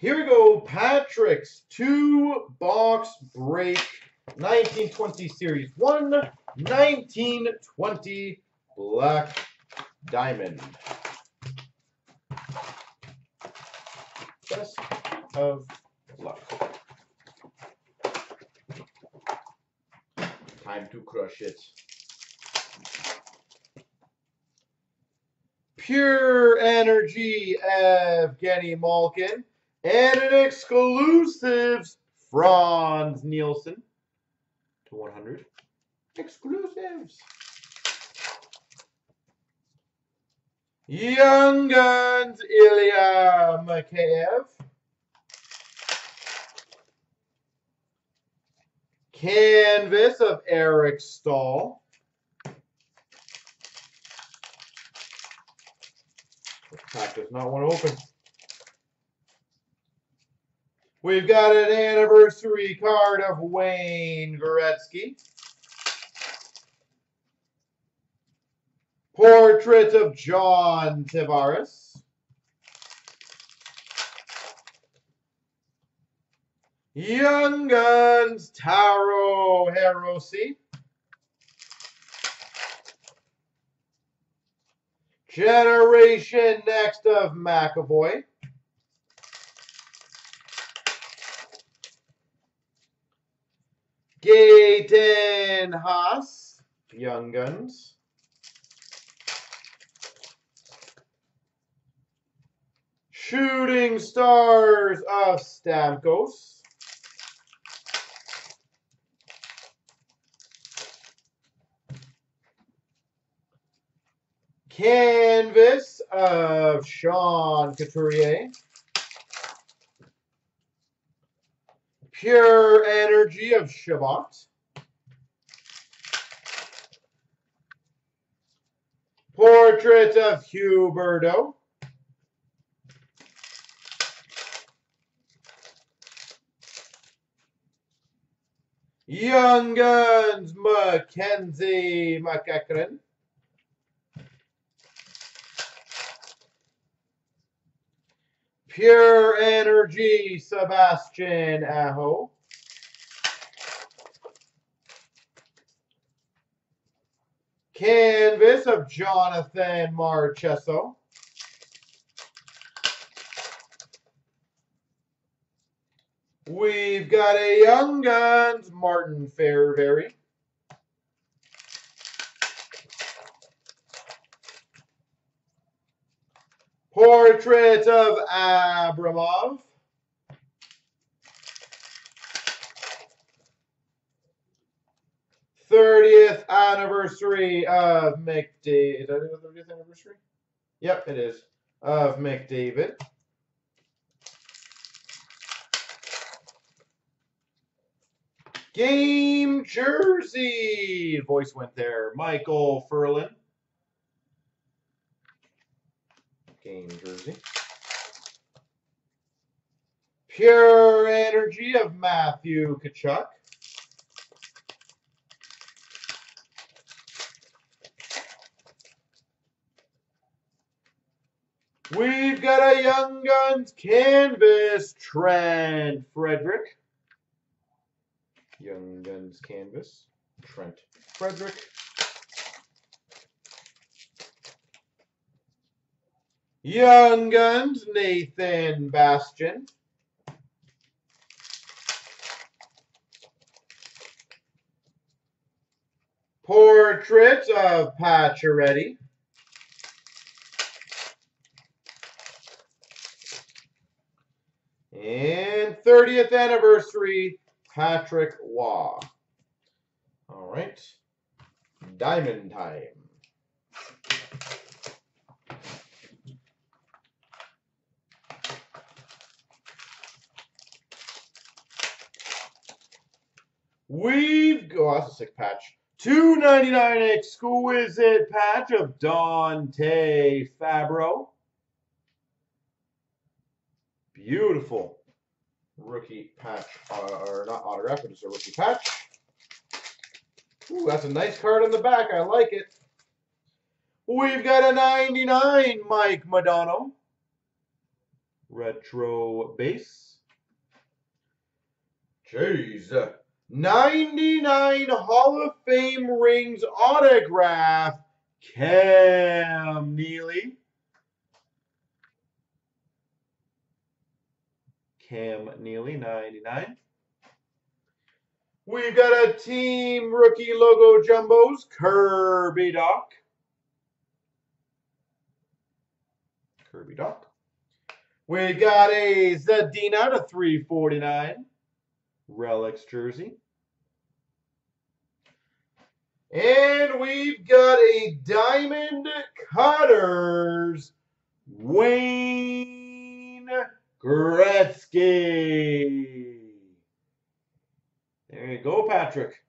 Here we go, Patrick's two-box break, 1920 Series 1, 1920 Black Diamond. Best of luck. Time to crush it. Pure energy, Evgeny Malkin. And an exclusives, Franz Nielsen /100. Exclusives. Young Guns, Ilya Makayev. Canvas of Eric Stall. This pack does not want to open. We've got an anniversary card of Wayne Gretzky. Portrait of John Tavares. Young Guns, Taro Hirose. Generation Next of McEvoy. Gaetan Haas, Young Guns. Shooting Stars of Stamkos. Canvas of Sean Couturier. Pure energy of Shabbat. Portrait of Huberto. Young Guns, Mackenzie McEachran. Pure energy, Sebastian Aho. Canvas of Jonathan Marchessault. We've got a Young Guns, Martin Fairberry. Portrait of Abramov. Is that the 30th anniversary? Yep, it is. Of McDavid. Game jersey. Voice went there. Michael Ferlin. Game jersey. Pure energy of Matthew Tkachuk. We've got a Young Guns canvas, Trent Frederic. Young Guns canvas, Trent Frederic. Young Guns, Nathan Bastian. Portrait of Pacioretty. And 30th anniversary, Patrick Waugh. All right, diamond time. We've got, that's a sick patch. $2.99 exquisite patch of Dante Fabro. Beautiful rookie patch, or not autograph, but it's a rookie patch. Ooh, that's a nice card on the back. I like it. We've got a 99 Mike Madonna. Retro base. Jeez. 99 Hall of Fame rings autograph, Cam Neely. Cam Neely, 99. We've got a team rookie logo jumbos, Kirby Doc. Kirby Doc. We got a Zadina to 349. Relics jersey. And we've got a Diamond Cutters, Wayne Gretzky. There you go, Patrick.